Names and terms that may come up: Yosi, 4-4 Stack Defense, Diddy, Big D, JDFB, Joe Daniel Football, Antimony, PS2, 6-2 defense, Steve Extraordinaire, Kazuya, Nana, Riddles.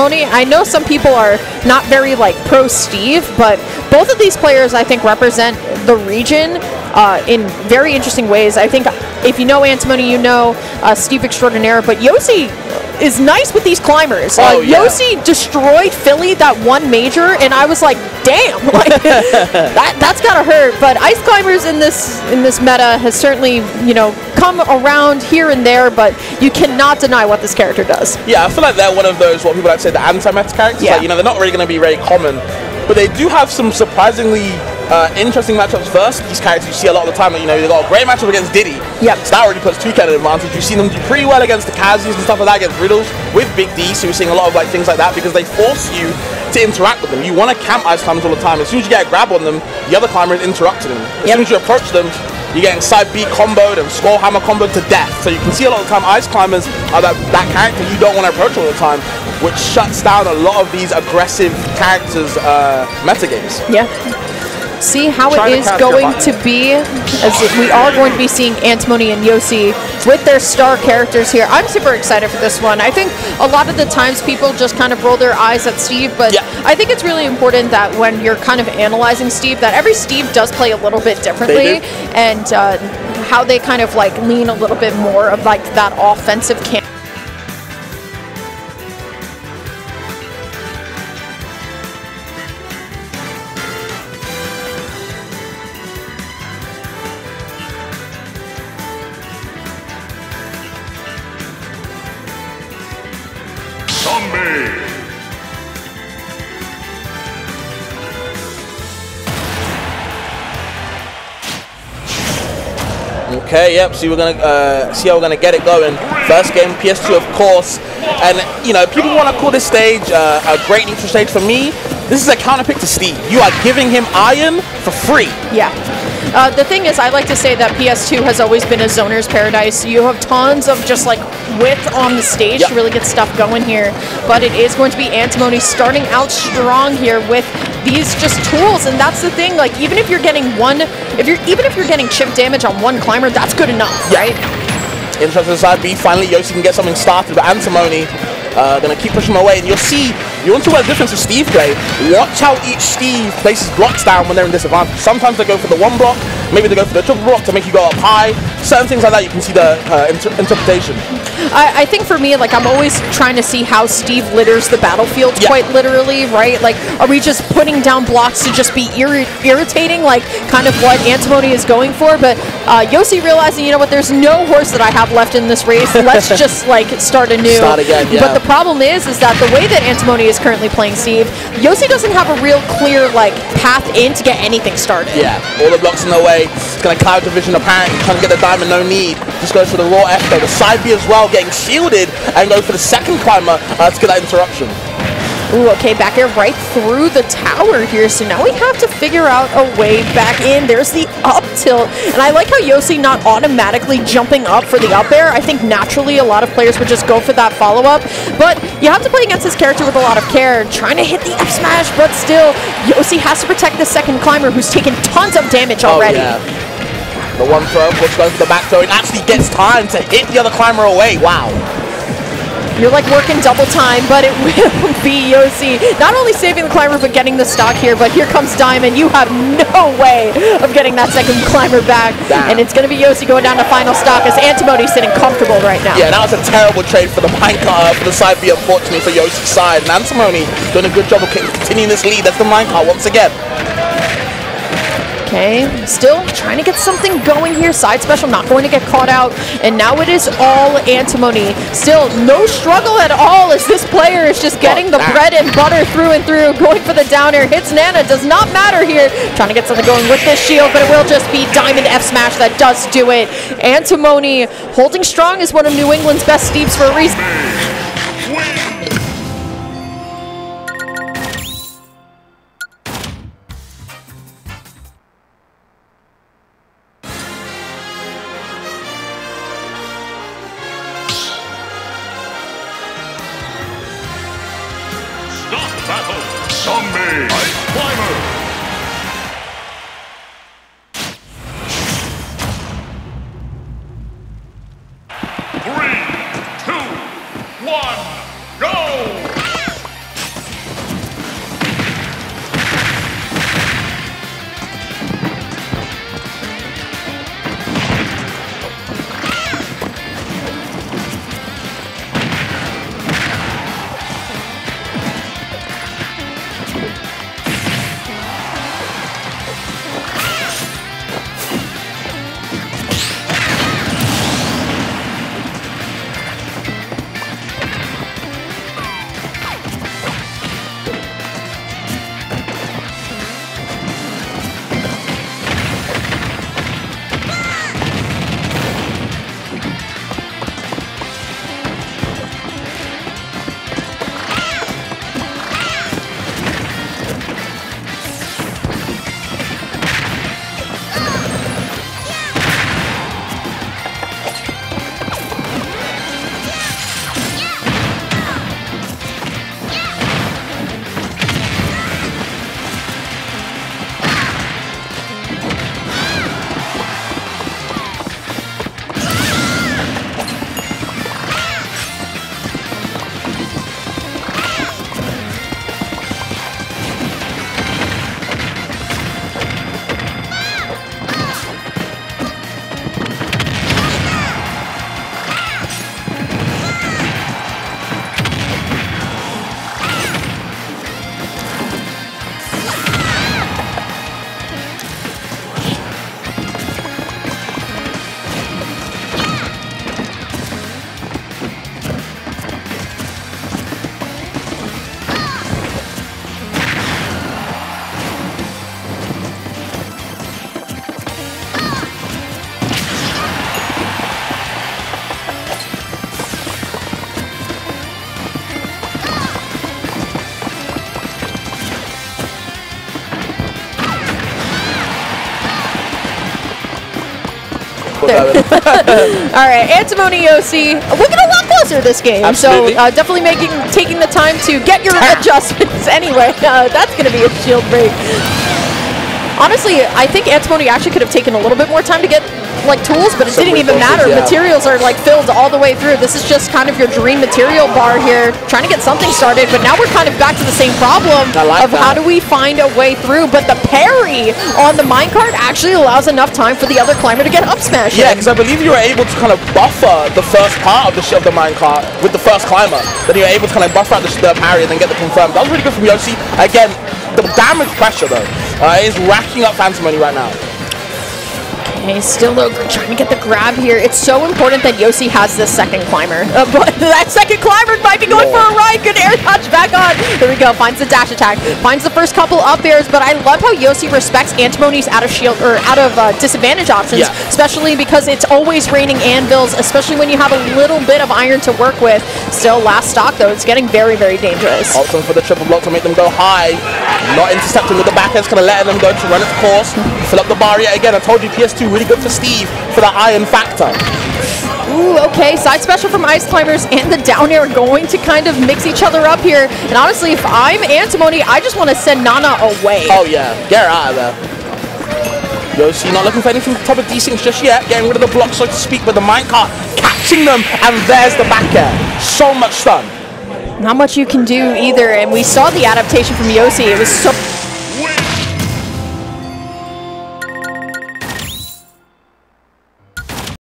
Antimony. I know some people are not very like pro Steve, but both of these players I think represent the region in very interesting ways. I think if you know Antimony, you know Steve Extraordinaire, but Yosi is nice with these climbers. Oh, yeah. Yosi destroyed Philly that one major, and I was like, damn, like that's gotta hurt. But ice climbers in this meta has certainly, you know, come around here and there, but you cannot deny what this character does. Yeah, I feel like they're one of those, what people have said, the anti-meta characters. Yeah. Like, you know, they're not really gonna be very common, but they do have some surprisingly interesting matchups. First, these characters you see a lot of the time, you know, they got a great matchup against Diddy. Yep. So that already puts two kind of advantage. You've seen them do pretty well against the Kazuyas and stuff like that, against Riddles with Big D, so you're seeing a lot of like things like that because they force you to interact with them. You want to camp ice climbers all the time. As soon as you get a grab on them, the other climber is interrupting them. As soon as you approach them, you're getting side B comboed and scroll hammer comboed to death. So you can see a lot of time ice climbers are that character you don't want to approach all the time, which shuts down a lot of these aggressive characters' metagames. Yeah. See how it is going to be, as we are going to be seeing Antimony and Yosi with their star characters here. I'm super excited for this one. I think a lot of the times people just kind of roll their eyes at Steve, but yeah, I think it's really important that when you're kind of analyzing Steve, that every Steve does play a little bit differently, and how they kind of like lean a little bit more of like that offensive camp. Okay, yep, so we're gonna see how we're gonna get it going. First game, PS2, of course. And, you know, people want to call this stage a great neutral stage. For me, this is a counter pick to Steve. You are giving him iron for free. Yeah. The thing is, I like to say that PS2 has always been a zoner's paradise. You have tons of just, like, width on the stage to really get stuff going here. But it is going to be Antimony starting out strong here with these just tools, and that's the thing. Like, even if you're getting even if you're getting chip damage on one climber, that's good enough, right? Interesting side B. Finally, Yosi can get something started, but Antimony gonna keep pushing away, and you'll see. You want to talk about the difference with Steve play. Watch how each Steve places blocks down when they're in disadvantage. Sometimes they go for the one block, maybe they go for the triple block to make you go up high. Certain things like that, you can see the interpretation. I think for me, like, I'm always trying to see how Steve litters the battlefield, quite literally, right? Like, are we just putting down blocks to just be irritating, like kind of what Antimony is going for? But Yosi realizing, you know what, there's no horse that I have left in this race. Let's just, like, start anew. Start again, yeah. But the problem is that the way that Antimony is currently playing Steve, Yosi doesn't have a real clear, like, path in to get anything started. Yeah, all the blocks in the way. It's going to cloud the vision, apparently. Trying to get the diamond, no need. Just goes for the raw F, the side B as well, getting shielded, and go for the second climber to get that interruption. Ooh, okay, back air right through the tower here, so now we have to figure out a way back in. There's the up tilt, and I like how Yosi not automatically jumping up for the up air. I think naturally a lot of players would just go for that follow-up, but you have to play against this character with a lot of care, trying to hit the F smash, but still, Yosi has to protect the second climber who's taken tons of damage already. Oh, yeah. The one throw, which goes to the back throw, it actually gets time to hit the other climber away. Wow. You're like working double time, but it will be Yosi. Not only saving the climber, but getting the stock here, but here comes Diamond. You have no way of getting that second climber back. Damn. And it's going to be Yosi going down to final stock as Antimony's sitting comfortable right now. Yeah, that was a terrible trade for the minecart, for the side B, unfortunately, for Yosi's side. And Antimony doing a good job of continuing this lead. That's the minecart once again. Okay, still trying to get something going here. Side special not going to get caught out. And now it is all Antimony. Still no struggle at all as this player is just getting the bread and butter through and through. Going for the down air. Hits Nana. Does not matter here. Trying to get something going with this shield, but it will just be Diamond F smash that does do it. Antimony holding strong is one of New England's best Steves for a reason. Three, two, one, go! All right, Antimony, Yosi. We're getting a lot closer this game. Absolutely. So definitely taking the time to get your adjustments anyway. That's going to be a shield break. Honestly, I think Antimony actually could have taken a little bit more time to get like tools, but it didn't even matter. Yeah. Materials are like filled all the way through. This is just kind of your dream material bar here, trying to get something started, but now we're kind of back to the same problem of how do we find a way through, but the parry on the minecart actually allows enough time for the other climber to get up smash. Yeah, because I believe you were able to kind of buffer the first part of the minecart with the first climber, then you were able to kind of buffer out the parry and then get the confirm. That was really good from Yosi. Again, the damage pressure though is racking up Antimony right now. Okay, still though, trying to get the grab here. It's so important that Yosi has this second climber. But that second climber might be going for a ride. Good air touch back on. There we go. Finds the dash attack. Finds the first couple up airs. But I love how Yosi respects Antimony's out of shield or out of disadvantage options, especially because it's always raining anvils, especially when you have a little bit of iron to work with. Still, last stock though, it's getting very, very dangerous. Option for the triple block to make them go high. Not intercepting with the back end's kind of letting them go to run its course. Fill up the bar yet again. I told you PS2. Really good for Steve for that iron factor. Ooh, okay. Side special from Ice Climbers and the down air going to kind of mix each other up here. And honestly, if I'm Antimony, I just want to send Nana away. Oh, yeah. Get her out of there. Yosi not looking for anything top of D-Syncs just yet. Getting rid of the block, so to speak, but the minecart catching them. And there's the back air. So much fun. Not much you can do either. And we saw the adaptation from Yosi. It was so...